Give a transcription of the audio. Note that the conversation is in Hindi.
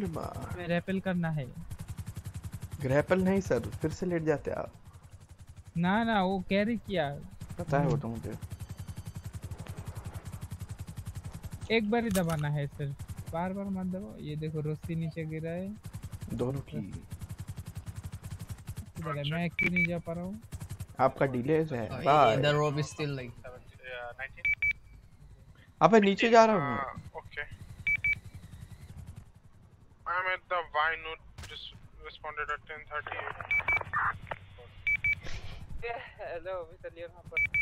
मैं रैपल करना है। ग्रैपल नहीं सर, फिर से लेट जाते आप। ना ना वो कैरी किया पता है वो तो मुझे। एक बार ही दबाना है सर, बार बार मत दबाओ। ये देखो रस्सी नीचे गिरा है दोनों की। मैं क्यों नहीं जा पा रहा हूँ? आपका डिले है। इधर रोप इज स्टिल लाइक 19। अबे नीचे जा रहा हूँ। Okay. I am at the Y node. Just responded at 10:30. Hello, Mr. Leon Harper.